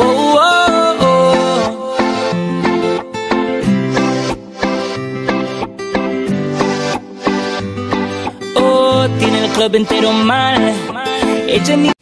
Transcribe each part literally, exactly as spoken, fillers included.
oh, oh, oh. Oh, tiene el club entero mal. Ella ni...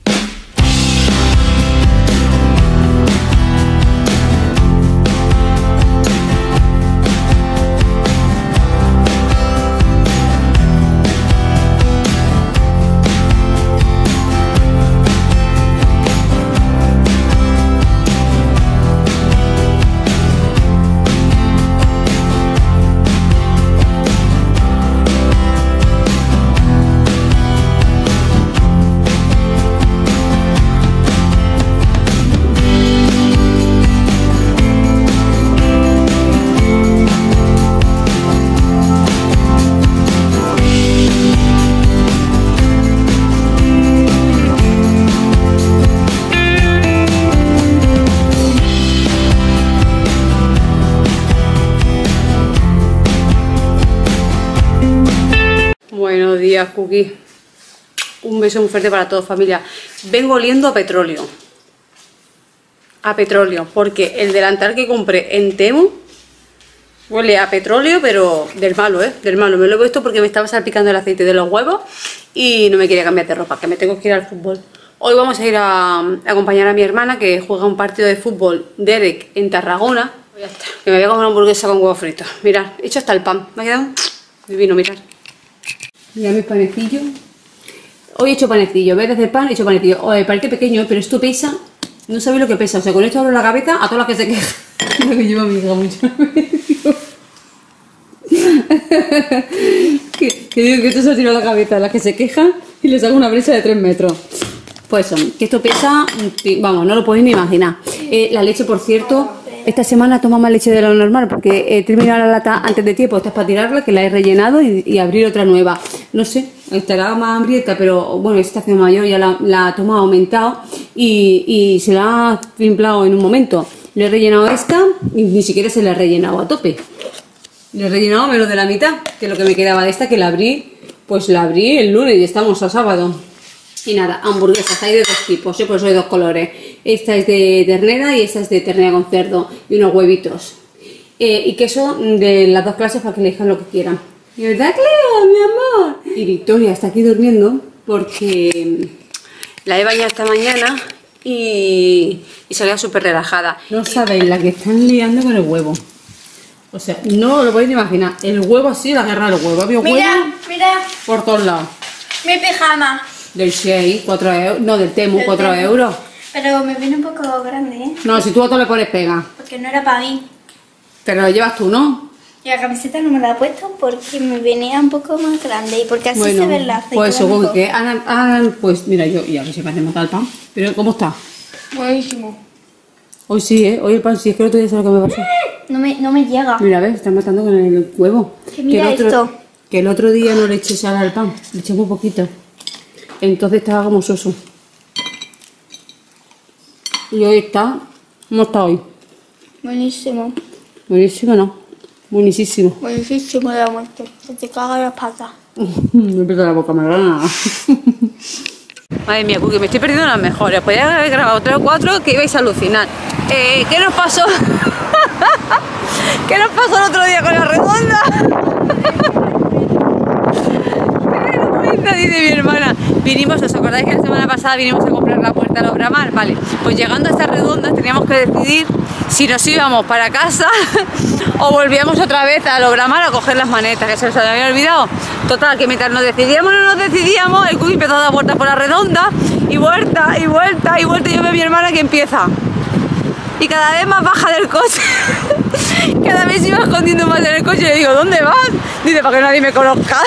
Cookie, un beso muy fuerte para todos, familia. Vengo oliendo a petróleo, a petróleo, porque el delantal que compré en Temu huele a petróleo, pero del malo, ¿eh? Del malo. Me lo he puesto porque me estaba salpicando el aceite de los huevos y no me quería cambiar de ropa, que me tengo que ir al fútbol. Hoy vamos a ir a, a acompañar a mi hermana, que juega un partido de fútbol Derek en Tarragona. Ya está. Que me voy a comer una hamburguesa con huevos fritos. Mirad, he hecho hasta el pan, me ha quedado divino, mirad. Ya mis panecillos. Hoy he hecho panecillo, ¿ves? Desde el pan he hecho panecillo. Oye, parece pequeño, pero esto pesa. No sabéis lo que pesa. O sea, con esto abro la cabeza a todas las que se quejan. Lo que lleva mi hija muchas veces. que, que digo que esto se ha tirado la cabeza a las que se quejan y les hago una brecha de tres metros. Pues eso, que esto pesa. Vamos, no lo podéis ni imaginar. Eh, la leche, por cierto. Esta semana toma más leche de lo normal porque he terminado la lata antes de tiempo. Esta es para tirarla, que la he rellenado y, y abrir otra nueva. No sé, estará más hambrienta, pero bueno, esta estación mayor ya la, la toma ha aumentado y, y se la ha pimplado en un momento. Le he rellenado esta y ni siquiera se la he rellenado a tope. Le he rellenado menos de la mitad, que es lo que me quedaba de esta, que la abrí, pues la abrí el lunes y estamos a sábado. Y nada, hamburguesas, hay de dos tipos, yo por eso hay dos colores. Esta es de ternera y esta es de ternera con cerdo. Y unos huevitos. Eh, y queso de las dos clases para que elijan lo que quieran. ¿Y verdad, Cleo, mi amor? Y Victoria está aquí durmiendo porque la he bañado esta mañana y, y salía súper relajada. No sabéis la que están liando con el huevo. O sea, no lo podéis ni imaginar. El huevo así, la guerra de los huevos. Mira, huevo mira. Por todos lados. Mi pijama. Del seis, cuatro euros, no, del Temu, del cuatro euros. Pero me viene un poco grande, ¿eh? No, si tú a todo le pones pega. Porque no era para mí. Pero lo llevas tú, ¿no? Y la camiseta no me la he puesto porque me venía un poco más grande y porque así bueno, se ve la aceite. Pues eso, que Ana, Ana, pues mira, yo, ya que se parece matar el pan. Pero ¿cómo está? Buenísimo. Hoy sí, ¿eh? Hoy el pan sí, es que el otro día sabes lo que me pasó. No me, no me llega. Mira, a ver, están matando con el huevo. Que mira que el otro, esto. Que el otro día no le eché sal al pan, le eché muy poquito. Entonces estaba como soso. Y hoy está... ¿Cómo está hoy? Buenísimo. Buenísimo, ¿no? Buenísimo. Buenísimo de la muerte. Se te caga la pata. Me pega la boca, me gana. Madre mía, Cookie, me estoy perdiendo las mejores. Podría haber grabado tres o cuatro que ibais a alucinar. Eh, ¿Qué nos pasó? ¿Qué nos pasó el otro día con la redonda? Dice mi hermana, vinimos, ¿os acordáis que la semana pasada vinimos a comprar la puerta a Logromar? Vale, pues llegando a esta redonda teníamos que decidir si nos íbamos para casa o volvíamos otra vez a Logromar a coger las manetas, que se nos había olvidado. Total, que mientras nos decidíamos no nos decidíamos, el Cookie empezó a dar vueltas por la redonda y vuelta y vuelta y vuelta y yo veo a mi hermana que empieza y cada vez más baja del coche. Cada vez iba escondiendo más en el coche y le digo, ¿dónde vas? Dice, para que nadie me conozca.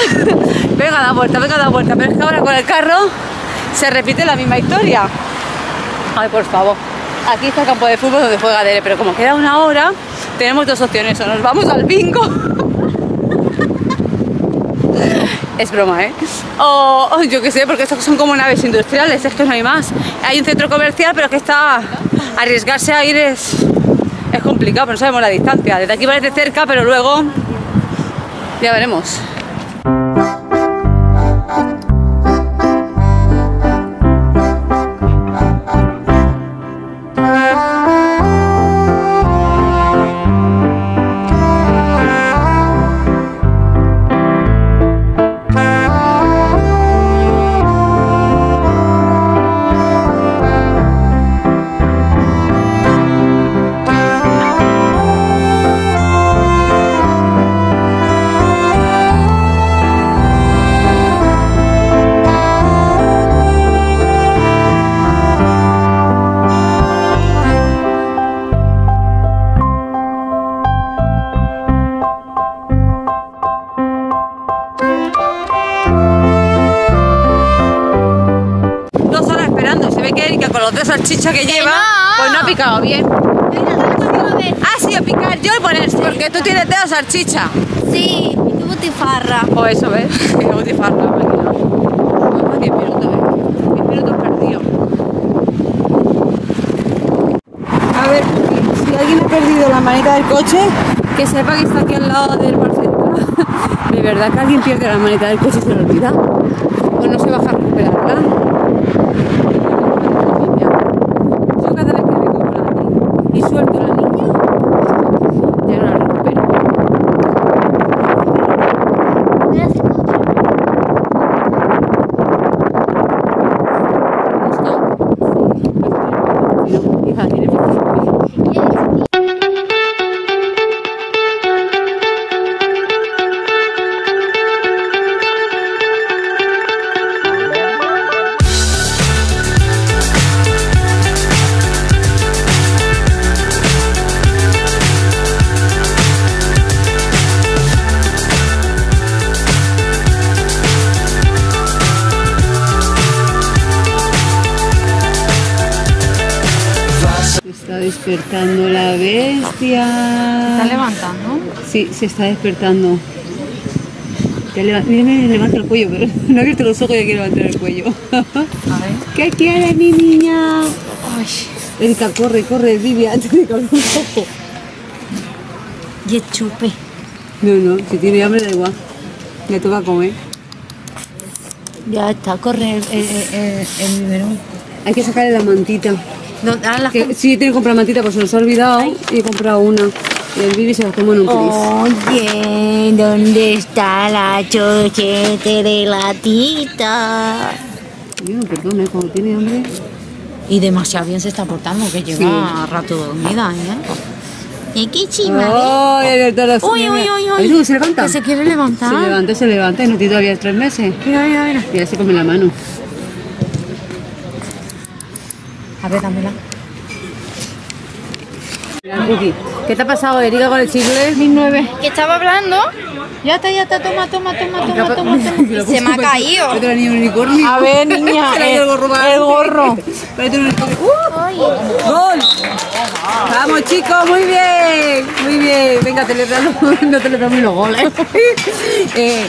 Venga, da vuelta, venga, da vuelta. Pero es que ahora con el carro se repite la misma historia. Ay, por favor. Aquí está el campo de fútbol donde juega Dere, pero como queda una hora, tenemos dos opciones. O nos vamos al bingo. Es broma, ¿eh? O, o yo qué sé, porque estos son como naves industriales, es que no hay más. Hay un centro comercial, pero que está... Arriesgarse a ir es... Es complicado, pero no sabemos la distancia. Desde aquí parece cerca, pero luego... Ya veremos. Bye. la salchicha que, que lleva, no. Pues no ha picado bien. Ha sido picar yo y ponerse. Porque tú tienes dedo salchicha. Sí, y tú butifarra. Pues eso, ¿ves? Que butifarra, me he quedado diez minutos, ¿ves? diez minutos perdidos. A ver, si alguien ha perdido la maneta del coche, que sepa que está aquí al lado del barcentro. De verdad que alguien pierde la maneta del coche y se lo olvida. O no se baja a recuperarla. Yo cada vez que recupero la niña y suelto la niña, ya no la recupero. ¿Listo? Hija, tiene mucho. Despertando la bestia. ¿Se está levantando? Sí, se está despertando. Mira, me levanta el cuello, pero no he abierto los ojos y ya quiero levantar el cuello. A ver. ¿Qué quieres, mi niña? Ay. Erika, corre, corre, Vivi, antes de que abra un poco. Y chupe. No, no, si tiene hambre da igual. Ya te va a comer. Ya está, corre el, el, el, el biberón. Hay que sacarle la mantita. No, ah, que, sí, tengo que comprar mantita, pues se los he olvidado. Ay. Y he comprado una. Y el Bibi se las tomó en un plis. Oye, ¿dónde está la chochete de la tita? Yo no perdono, ¿eh? Como tiene hambre. Y demasiado bien se está portando, que lleva sí. Rato dormida, ¿eh? ¿Y qué chima? Oh, ¿eh? Uy, uy, uy, uy. ¿Eso se levanta? Que se quiere levantar. Se levanta, se levanta. Y no tiene todavía tres meses. Mira, mira, mira. Y ya se come la mano. A ver, dámela. ¿Qué te ha pasado, Erika, con el chicle? mil nueve. Que estaba hablando. Ya está, ya está, toma, toma, toma, toma, toma, toma. Y se me ha caído. Yo tenía un unicornio. A ver, niña. El gorro. El gorro. ¡Gol! Vamos, chicos, muy bien. Muy bien. Venga, celebramos. No celebramos los goles. Eh.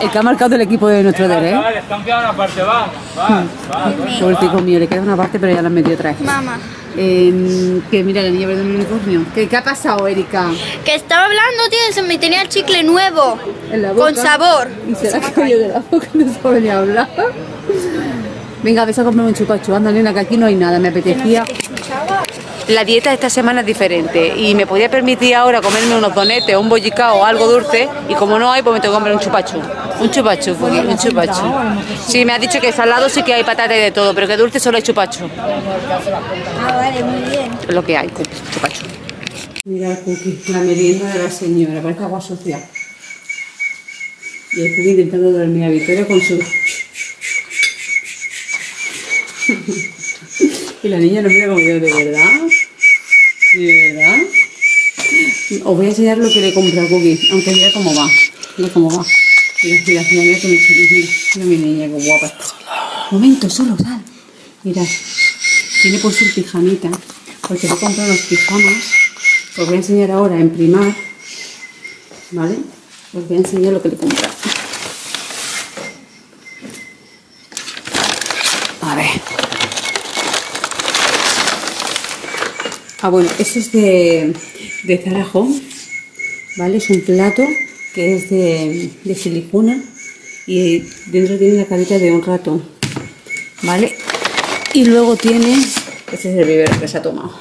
El que ha marcado el equipo de nuestro deber, ¿eh? Vale, han quedado una parte, va. Va, va. Pobrecito mío, le queda una parte, pero ya la han metido otra vez. Mamá. Eh, que mira, la niña verde en el unicornio. ¿Qué, ¿Qué ha pasado, Erika? Que estaba hablando, tío, y se me tenía el chicle nuevo. En la boca. Con sabor. Y se la cayó de la boca, no sabe ni hablar. Venga, a ver, a comprarme un chupachu. Anda, nena, que aquí no hay nada, me apetecía. La dieta de esta semana es diferente y me podía permitir ahora comerme unos donetes o un bollicao o algo dulce, y como no hay, pues me tengo que comprar un chupachú. Un chupachú, un chupachú. Sí, me ha dicho que salado sí que hay patata y de todo, pero que dulce solo hay chupachú. Ah, vale, muy bien. Lo que hay, chupachú. Mira el cookie, la merienda de la señora, parece agua sucia. Y el cookie intentando dormir a Victoria con su... Y la niña nos mira como yo, ¿de verdad? ¿De verdad? Os voy a enseñar lo que le compra a Cookie, aunque mira cómo va. Mira cómo va. Mira, mira, mira, mira, mira, mira, mira mi niña, qué guapa. Momento, solo sal. Mirad, tiene por su pijamita, porque le compro unos pijamas. Os voy a enseñar ahora en Primark, ¿vale? Os voy a enseñar lo que le compra. A ver. Ah, bueno, este es de, de Zara Home, ¿vale? Es un plato que es de, de silicona y dentro tiene la carita de un ratón, ¿vale? Y luego tiene, este es el biberón que se ha tomado,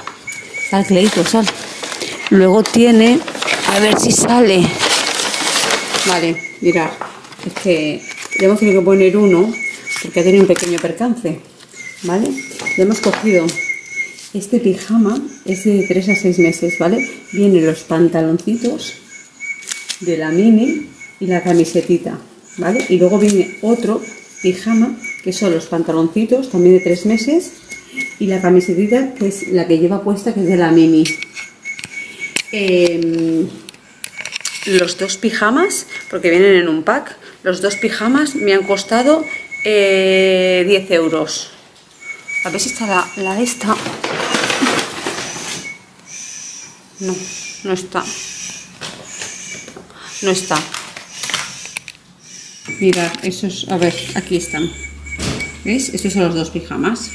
sal, Cleito, sal. Luego tiene, a ver si sale, vale, mirad, es que le hemos tenido que poner uno porque ha tenido un pequeño percance, ¿vale? Le hemos cogido... Este pijama es de tres a seis meses, ¿vale? Vienen los pantaloncitos de la mini y la camisetita, ¿vale? Y luego viene otro pijama que son los pantaloncitos también de tres meses y la camisetita que es la que lleva puesta, que es de la mini. Eh, los dos pijamas, porque vienen en un pack, los dos pijamas me han costado eh, diez euros. A ver si está la, la de esta. No, no está. No está. Mirad, esos, a ver, aquí están. ¿Veis? Estos son los dos pijamas.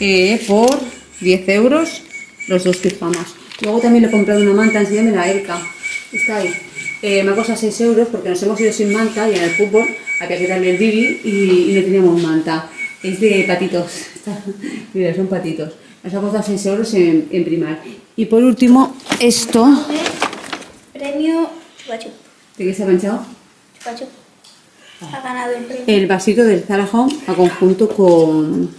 Eh, por diez euros los dos pijamas. Luego también le he comprado una manta, enséñame la Erika. Está ahí. Eh, me ha costado seis euros porque nos hemos ido sin manta y en el fútbol había que darle el bibi y, y no teníamos manta. Es de patitos. Mira, son patitos. Nos ha costado seis euros en, en Primark. Y por último, esto. Premio Chupachup. ¿De qué se ha pinchado? Chupachup. Ha ganado el premio. El vasito del Zara Home a conjunto con,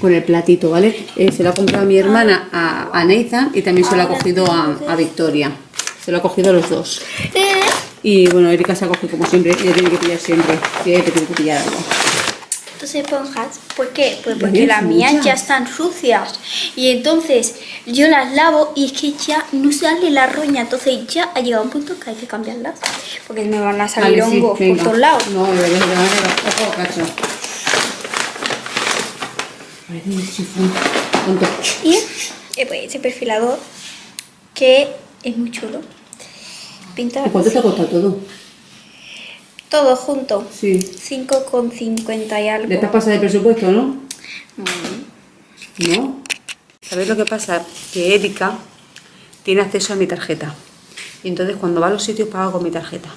con el platito, ¿vale? Eh, se lo ha comprado mi hermana a, a Nathan y también se lo ha cogido a, a Victoria. Se lo ha cogido a los dos. Y bueno, Erika se ha cogido como siempre. Ella tiene que pillar siempre. Ella tiene que pillar algo. Dos esponjas. ¿Por qué? Pues porque las mías ya están sucias. Y entonces yo las lavo y es que ya no sale la roña. Entonces ya ha llegado un punto que hay que cambiarlas. Porque me van a salir hongos por todos lados. No, de verdad, ojo, cacho. Parece un chifón. Y pues ese perfilador que es muy chulo. Pinta. ¿Cuánto te ha costado todo? Todo junto. Sí. cinco con cincuenta y algo. ¿Le estás pasando de presupuesto, no? No. ¿No? ¿Sabéis lo que pasa? Que Erika tiene acceso a mi tarjeta. Y entonces cuando va a los sitios paga con mi tarjeta.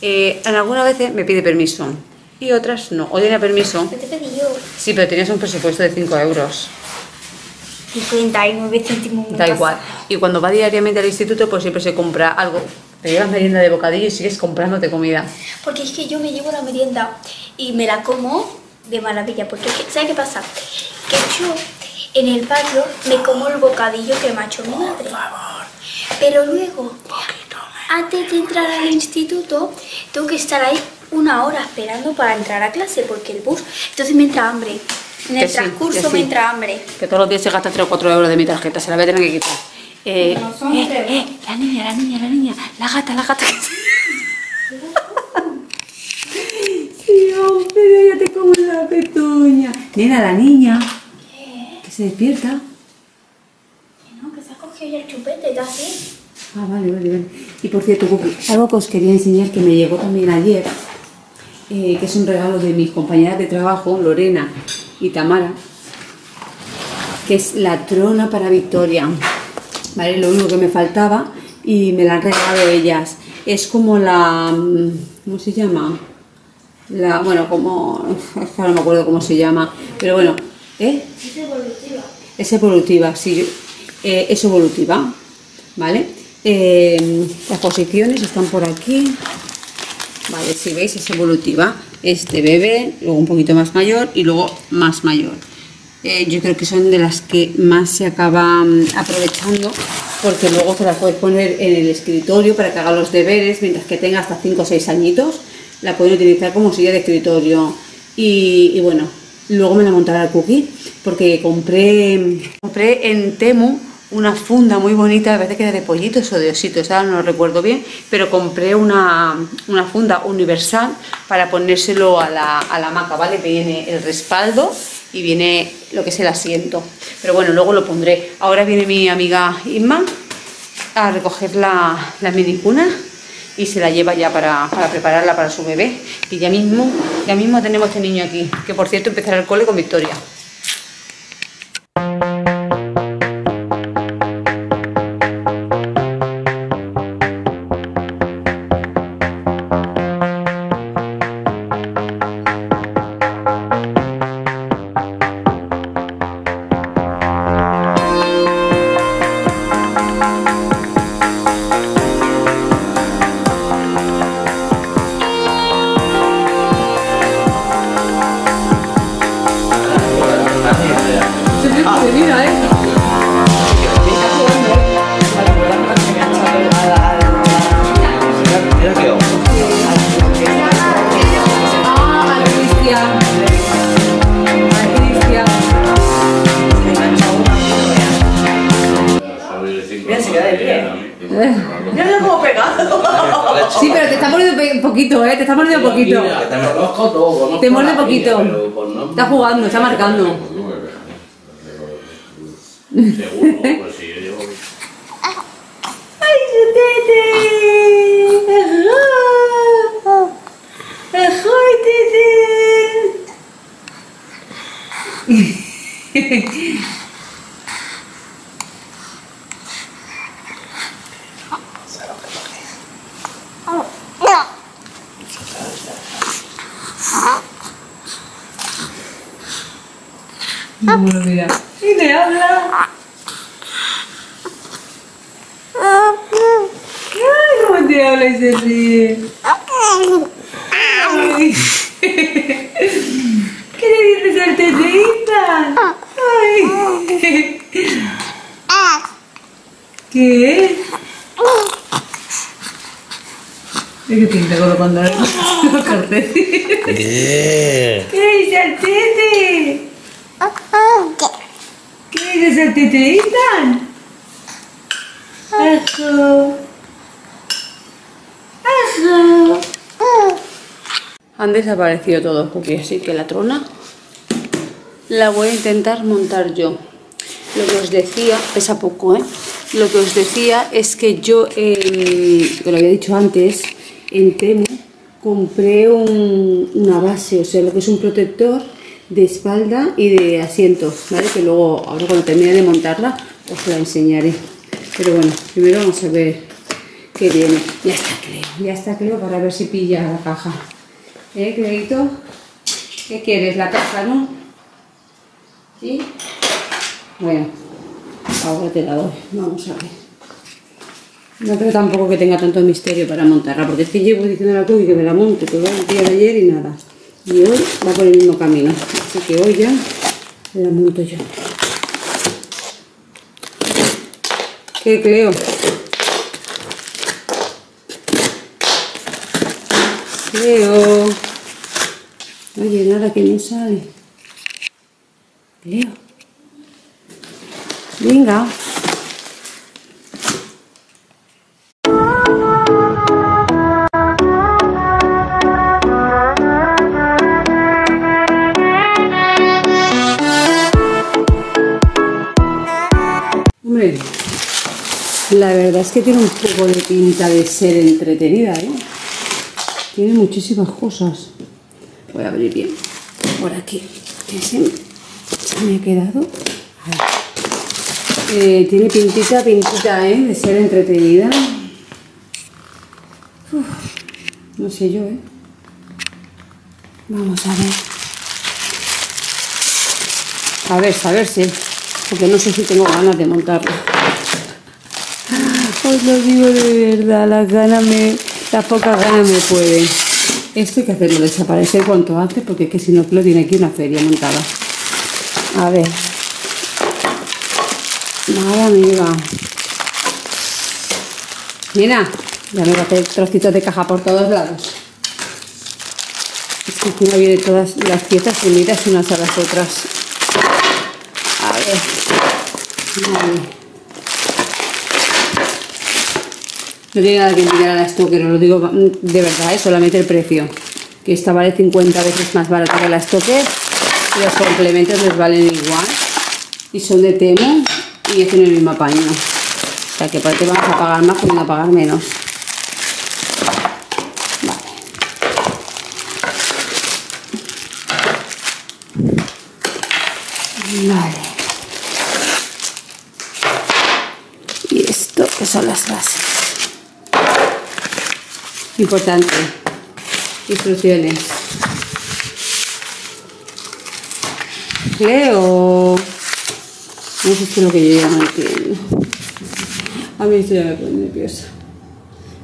Eh, en algunas veces me pide permiso. Y otras no. O tiene permiso. Pero te pedí yo. Sí, pero tenías un presupuesto de cinco euros. cincuenta y nueve céntimos. Da igual. Y cuando va diariamente al instituto, pues siempre se compra algo. Te llevas merienda de bocadillo y sigues comprándote comida. Porque es que yo me llevo la merienda y me la como de maravilla. Porque, ¿sabes qué pasa? Que yo en el patio me como el bocadillo que me ha hecho mi madre. Por favor. Pero luego, antes de entrar al instituto, tengo que estar ahí una hora esperando para entrar a clase. Porque el bus, entonces me entra hambre. En el transcurso me entra hambre. Que todos los días se gasta tres o cuatro euros de mi tarjeta. Se la voy a tener que quitar. Eh, no son eh, eh, la niña, la niña, la niña, la gata, la gata. Sí, hombre, ya te como la pezuña. Nena, la niña. ¿Qué? Que se despierta. Que no, que se ha cogido ya el chupete, ya así. Ah, vale, vale, vale. Y por cierto, Cucu, algo que os quería enseñar que me llegó también ayer, eh, que es un regalo de mis compañeras de trabajo, Lorena y Tamara, que es la trona para Victoria. Vale, lo único que me faltaba y me la han regalado ellas. Es como la... ¿Cómo se llama? La... Bueno, como... No me acuerdo cómo se llama. Pero bueno, ¿eh? Es evolutiva. Es evolutiva, sí. Eh, es evolutiva, ¿vale? Eh, las posiciones están por aquí. Vale, si veis, es evolutiva. Este bebé, luego un poquito más mayor y luego más mayor. Eh, yo creo que son de las que más se acaban aprovechando porque luego te la puedes poner en el escritorio para que haga los deberes mientras que tenga hasta cinco o seis añitos. La pueden utilizar como silla de escritorio y, y bueno, luego me la montará el Cookie porque compré, compré en Temu una funda muy bonita, a veces que era de pollitos o de ositos, ahora no lo recuerdo bien, pero compré una, una funda universal para ponérselo a la, a la hamaca, ¿vale? Viene el respaldo y viene lo que es el asiento, pero bueno, luego lo pondré. Ahora viene mi amiga Isma a recoger la, la minicuna y se la lleva ya para, para prepararla para su bebé, y ya mismo, ya mismo tenemos este niño aquí, que por cierto empezará el cole con Victoria. Poquito, eh, te está mordiendo poquito. Te muerde poquito. Está jugando, está marcando. Seguro, pues sí, yo llevo... ¡Ay, su tete! ¡Ejo! ¡Ejo, tete! Bueno, mira. Y le habla. Ay, cómo te habla y se ríe. Ay. ¿Qué le dices al teteíta? Ay. ¿Qué? Es que pinta colocando los carteles. ¿Qué dice al tete? ¿Qué dices al tete, Ethan? Ajo. Ajo. Han desaparecido todos porque así que la trona la voy a intentar montar yo. Lo que os decía, pesa poco, ¿eh? Lo que os decía es que yo, eh, que lo había dicho antes, en Temu compré un, una base, o sea, lo que es un protector de espalda y de asiento, ¿vale? Que luego, ahora cuando termine de montarla, os la enseñaré. Pero bueno, primero vamos a ver qué viene. Ya está, creo. Ya está, creo, para ver si pilla la caja. ¿Eh, Cleito? ¿Qué quieres? La caja, ¿no? ¿Sí? Bueno, ahora te la doy. Vamos a ver. No creo tampoco que tenga tanto misterio para montarla, porque es que llevo diciendo a la Cubi que me la monte, que va el día de ayer y nada. Y hoy va por el mismo camino, así que hoy ya la monto yo. ¿Qué, Cleo? Cleo. Oye, nada, que no sale. Cleo. Venga. La verdad es que tiene un poco de pinta de ser entretenida, ¿eh? Tiene muchísimas cosas. Voy a abrir bien por aquí. Ese me ha quedado. Eh, tiene pintita, pintita, ¿eh? De ser entretenida. Uf, no sé yo, ¿eh? Vamos a ver. A ver, a ver si... Porque no sé si tengo ganas de montarlo. Os lo digo de verdad, las ganas me, las pocas ganas me pueden. Esto hay que hacerlo desaparecer cuanto antes, porque es que si no lo tiene aquí una feria montada. A ver. Nada, amiga. Mira, ya me boté trocitos de caja por todos lados. Es que aquí me vienen todas las piezas unidas unas a las otras. A ver. Vale. No tiene nada que envidiar a la Stocker, os lo digo de verdad, es ¿eh? Solamente el precio. Que esta vale cincuenta veces más barata que la Stocker. Los complementos les valen igual. Y son de Temu y es en el mismo paño. O sea que aparte vamos a pagar más cuando a pagar menos. Vale. Vale. Y esto que son las bases. Importante, instrucciones. Creo. No sé si es lo que yo ya no entiendo. A mí esto ya me pone nerviosa.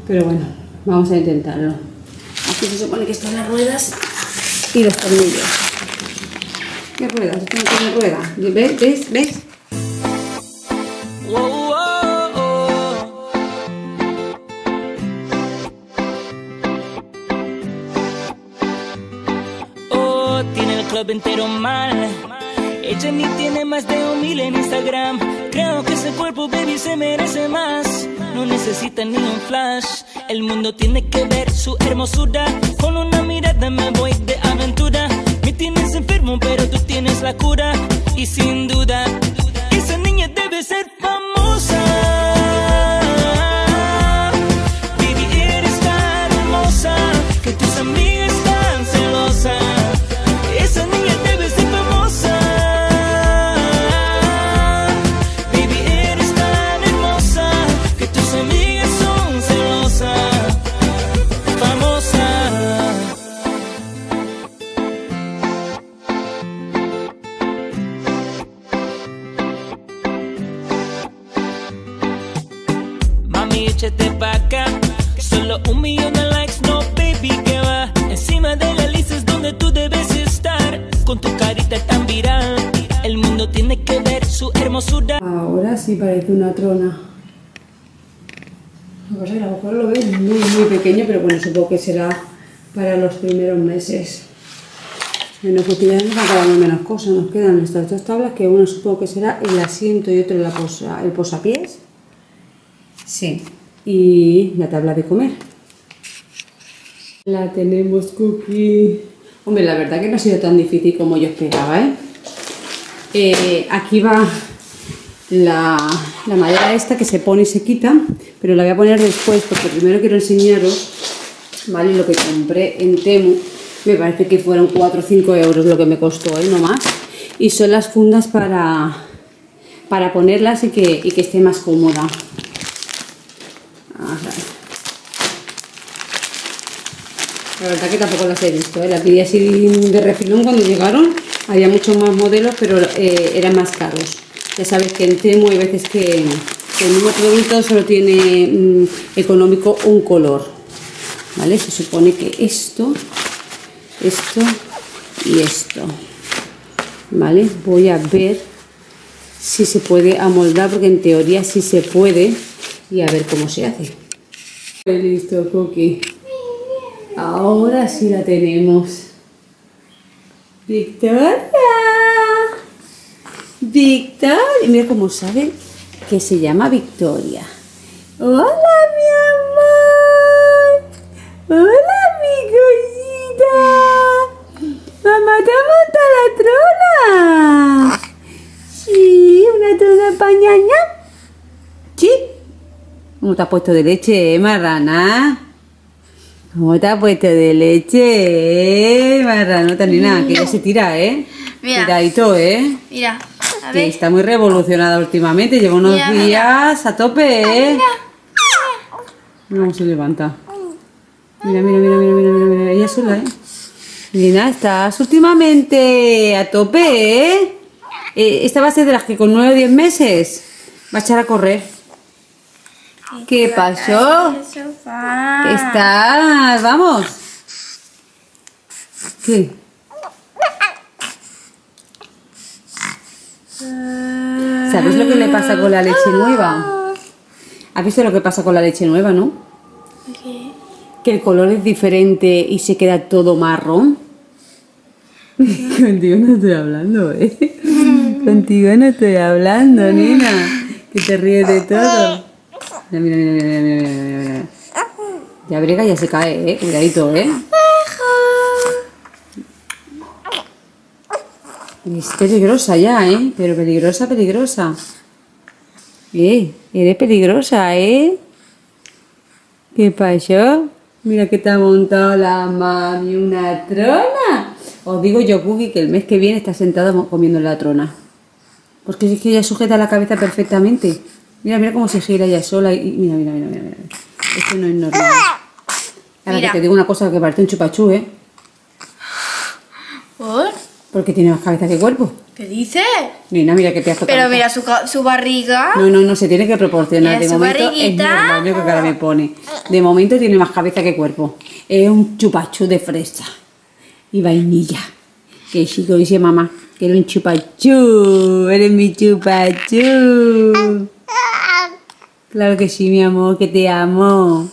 Pero bueno, vamos a intentarlo. Aquí se supone que están las ruedas y los tornillos. ¿Qué ruedas? Esto no tiene rueda. ¿Ves? ¿Ves? ¿Ves? Entero mal. Ella ni tiene más de un mil en Instagram. Creo que ese cuerpo, baby, se merece más. No necesita ni un flash. El mundo tiene que ver su hermosura. Con una mirada me voy de aventura. Me tienes enfermo, pero tú tienes la cura. Y sin duda, esa niña de échate pa' acá. Solo un millón de likes, no baby, que va. Encima de la lista es donde tú debes estar. Con tu carita tan viral, el mundo tiene que ver su hermosura. Ahora sí parece una trona. Lo que pasa es que a lo mejor lo veo muy muy pequeño, pero bueno, supongo que será para los primeros meses. En los cotidianos van quedando menos cosas, nos quedan estas dos tablas, que uno supongo que será el asiento y otro la posa, el posapiés. Sí. Y la tabla de comer. La tenemos, Cookie. Hombre, la verdad que no ha sido tan difícil como yo esperaba, ¿eh? Eh, aquí va la, la madera esta que se pone y se quita, pero la voy a poner después porque primero quiero enseñaros, ¿vale? Lo que compré en Temu. Me parece que fueron cuatro o cinco euros lo que me costó, ¿eh? No más. Y son las fundas para, para ponerlas y que, y que esté más cómoda. Ajá. La verdad que tampoco las he visto, ¿eh? Las pedí así de refilón cuando llegaron. Había muchos más modelos, pero eh, eran más caros. Ya sabes que en Temu hay veces que, que el mismo producto solo tiene mmm, económico un color, ¿vale? Se supone que esto... esto y esto, vale, voy a ver si se puede amoldar, porque en teoría sí se puede, y a ver cómo se hace. Listo, Cookie, ahora sí la tenemos. Victoria, Victoria, mira cómo saben que se llama Victoria. Hola, mi amor, hola, amigos. ¡Mamá, te monta la trona! Sí, una trona pañaña. ¿Sí? ¿Cómo te has puesto de leche, eh, marrana? ¿Cómo te has puesto de leche, eh, marrana? No, ni nada, que ya se tira, ¿eh? Mira. Cuidadito, ¿eh? Mira, a ver. Que está muy revolucionada últimamente, lleva unos mira, días mira. a tope, ¿eh? No se levanta. Mira, mira, mira, mira, mira, mira, mira, ella sola, ¿eh? Lina, estás últimamente a tope, ¿eh? eh esta va a ser de las que con nueve o diez meses va a echar a correr. ¿Qué pasó? ¿Qué estás? Vamos. ¿Qué? ¿Sabes lo que le pasa con la leche nueva? ¿Has visto lo que pasa con la leche nueva, no? Okay. Que el color es diferente y se queda todo marrón. Contigo no estoy hablando, ¿eh? Contigo no estoy hablando, nena. Que te ríes de todo. Mira, mira, mira, mira, mira, mira, mira. Ya brega, ya se cae, ¿eh? Cuidadito, ¿eh? Es peligrosa ya, ¿eh? Pero peligrosa, peligrosa. Eh, eres peligrosa, ¿eh? ¿Qué pasó? Mira que te ha montado la mami una trona. Os digo yo, Cookie, que el mes que viene está sentado comiendo la trona. Porque es que ella sujeta la cabeza perfectamente. Mira, mira cómo se gira ella sola. Y mira, mira, mira, mira. Esto no es normal. Ahora mira. Que te digo una cosa que parece un chupachú, ¿eh? ¿Por? Porque tiene más cabeza que cuerpo. ¿Qué dices? Nina, mira que te has tocado. Pero mira su, su barriga. No, no, no, se tiene que proporcionar. Mira, de momento barriguita. Es normal que ahora me pone. De momento tiene más cabeza que cuerpo. Es un chupachú de fresa y vainilla. Que sí, que dice mamá, que eres un chupachú. Eres mi chupachú. Claro que sí, mi amor, que te amo.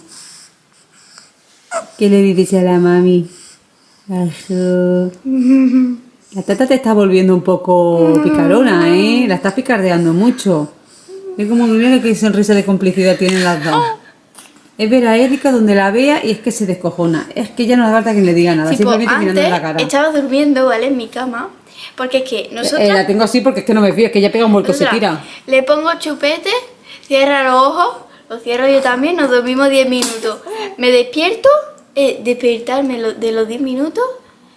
¿Qué le dices a la mami? Ajú. La tata te está volviendo un poco picarona, ¿eh? La estás picardeando mucho. Es como, mira qué sonrisa de complicidad tienen las dos. Es ver a Erika donde la vea y es que se descojona. Es que ya no hace falta que le diga nada, sí, simplemente pues, mirando la cara. Estaba durmiendo, ¿vale? En mi cama. Porque es que nosotros... Eh, la tengo así porque es que no me fío, es que ella pega un vuelco y se tira. Le pongo chupete, cierra los ojos, lo cierro yo también, nos dormimos diez minutos. Me despierto, eh, despertarme de los diez minutos,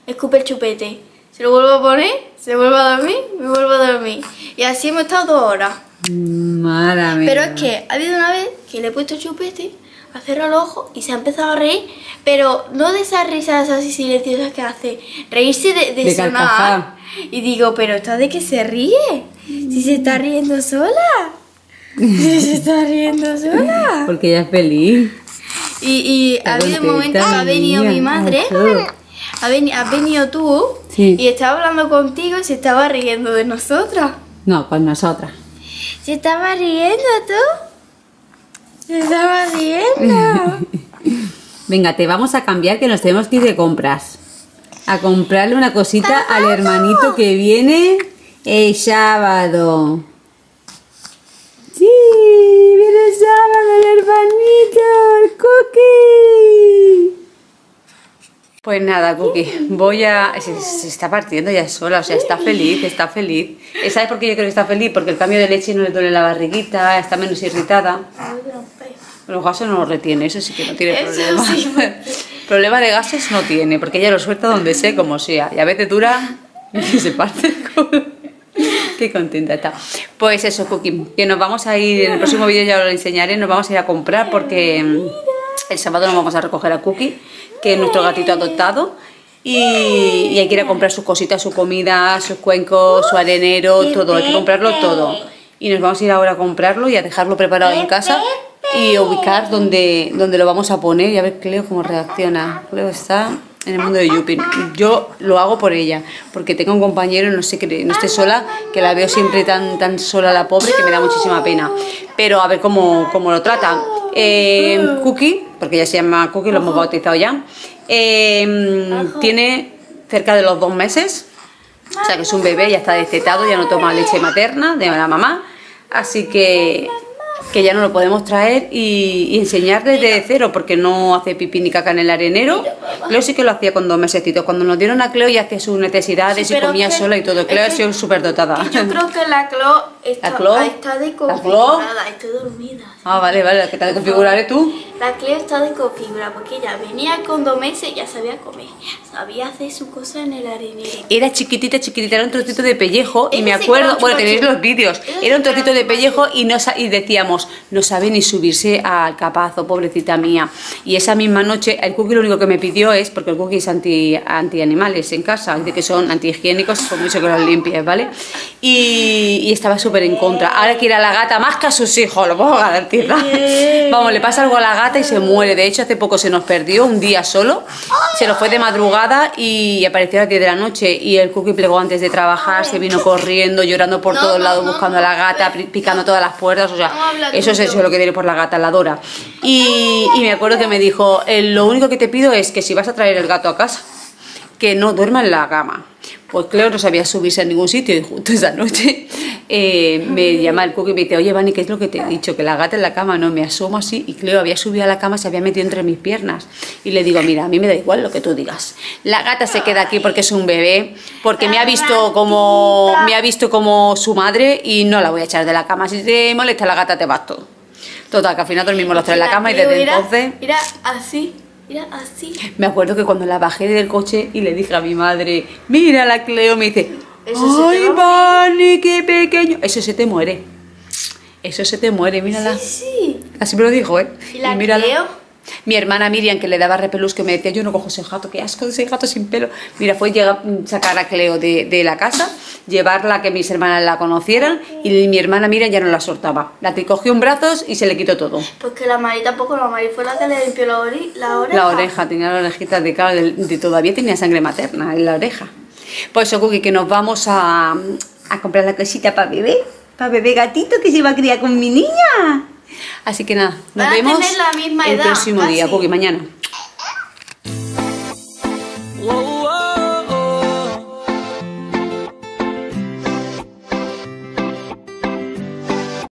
escupe el chupete. Se lo vuelvo a poner, se vuelvo a dormir, me vuelvo a dormir. Y así hemos estado dos horas. Mala mía. Pero es que ha habido una vez que le he puesto chupete, ha cerrado los ojos y se ha empezado a reír, pero no de esas risas así silenciosas que hace, reírse de, de, de sonar. Y digo, pero ¿está de que se ríe? Si se está riendo sola. Se está riendo sola. Porque ella es feliz. Y, y ha habido un momento que ha venido mi madre, ha venido, has venido tú, sí, y estaba hablando contigo y se estaba riendo de nosotras. No, con nosotras. ¿Se estaba riendo tú? Se estaba riendo. Venga, te vamos a cambiar que nos tenemos que ir de compras. A comprarle una cosita ¡Papá! Al hermanito que viene el sábado. Sí, viene el sábado el hermanito, el Cookie. Pues nada, Cookie, voy a... Se, se está partiendo ya sola, o sea, está feliz, está feliz. ¿Sabes por qué yo creo que está feliz? Porque el cambio de leche no le duele la barriguita, está menos irritada. Los gases no los retiene, eso sí que no tiene eso problema. Sí, problema de gases no tiene, porque ella lo suelta donde sea, como sea. Y a veces dura y se parte. Qué contenta está. Pues eso, Cookie, que nos vamos a ir, en el próximo vídeo ya os lo enseñaré, nos vamos a ir a comprar porque el sábado nos vamos a recoger a Cookie, que es nuestro gatito adoptado. Y, y hay que ir a comprar sus cositas, su comida, sus cuencos, su arenero, todo. Hay que comprarlo todo. Y nos vamos a ir ahora a comprarlo y a dejarlo preparado en casa. Y ubicar donde, donde lo vamos a poner y a ver Cleo cómo reacciona. Cleo está en el mundo de Yuppie. Yo lo hago por ella, porque tengo un compañero, no sé que no esté sola, que la veo siempre tan, tan sola la pobre, que me da muchísima pena. Pero a ver cómo, cómo lo trata. Eh, Cookie, porque ella se llama Cookie, lo hemos bautizado ya. Eh, tiene cerca de los dos meses. O sea que es un bebé, ya está destetado, ya no toma leche materna de la mamá. Así que... que ya no lo podemos traer y, y enseñar desde cero, porque no hace pipí ni caca en el arenero. Cleo sí que lo hacía con dos mesecitos. Cuando nos dieron a Cleo ya hacía sus necesidades, sí, y comía que, sola y todo. Cleo ha sido súper dotada. Yo creo que la Cleo está, ¿La Cleo? está desconfigurada, está dormida. ¿Sí? Ah, vale, vale, ¿qué tal desconfiguraré tú? La Cleo está desconfigurada porque ella venía con dos meses y ya sabía comer, sabía hacer su cosa en el arenero. Era chiquitita, chiquitita, era un trocito de pellejo y me acuerdo, bueno, tenéis los vídeos, era un trocito de pellejo y, no, y decíamos, no sabe ni subirse al capazo, pobrecita mía. Y esa misma noche el Cookie lo único que me pidió es, porque el Cookie es anti, anti animales en casa, dice que son antihigiénicos, por mucho que los limpies, ¿vale? Y, y estaba súper en contra. Ahora quiere a la gata más que a sus hijos, lo puedo garantizar. Vamos, le pasa algo a la gata y se muere. De hecho, hace poco se nos perdió un día solo, se nos fue de madrugada y apareció a las diez de la noche y el Cookie plegó antes de trabajar, se vino corriendo, llorando por no, todos no, lados, no, buscando no, a la gata, picando no, todas las puertas, o sea, no eso es eso lo que diré por la gata, la adora. Y, y me acuerdo que me dijo, lo único que te pido es que si vas a traer el gato a casa, que no duerma en la cama. Pues Cleo no sabía subirse a ningún sitio y justo esa noche eh, me llama el Cookie y me dice, oye, Vani, ¿qué es lo que te he dicho? Que la gata en la cama, no, me asomo así y Cleo había subido a la cama, se había metido entre mis piernas. Y le digo, mira, a mí me da igual lo que tú digas. La gata se queda aquí porque es un bebé, porque me ha visto como, me ha visto como su madre y no la voy a echar de la cama. Si te molesta la gata, te vas tú. Total, que al final dormimos los tres en la cama y desde entonces... Mira, así... Mira, así. Me acuerdo que cuando la bajé del coche y le dije a mi madre, mira la Cleo, me dice, ay, Vani, qué pequeño. Eso se te muere. Eso se te muere, mírala. Sí, sí. Así me lo dijo, ¿eh? ¿Y la Cleo? Mi hermana Miriam, que le daba repelús, que me decía, yo no cojo ese gato, qué asco ese gato sin pelo. Mira, fue llegar, sacar a Cleo de, de la casa, llevarla a que mis hermanas la conocieran y mi hermana Miriam ya no la soltaba. La cogió en brazos y se le quitó todo. Pues que la Mari tampoco, la Mari fue la que le limpió la, ori la oreja. La oreja, tenía la orejita de cara, de, de, todavía tenía sangre materna en la oreja. Por eso, Cookie, que nos vamos a, a comprar la cosita para bebé, para bebé gatito que se va a criar con mi niña. Así que nada, nos vemos el próximo día, Cookie, mañana.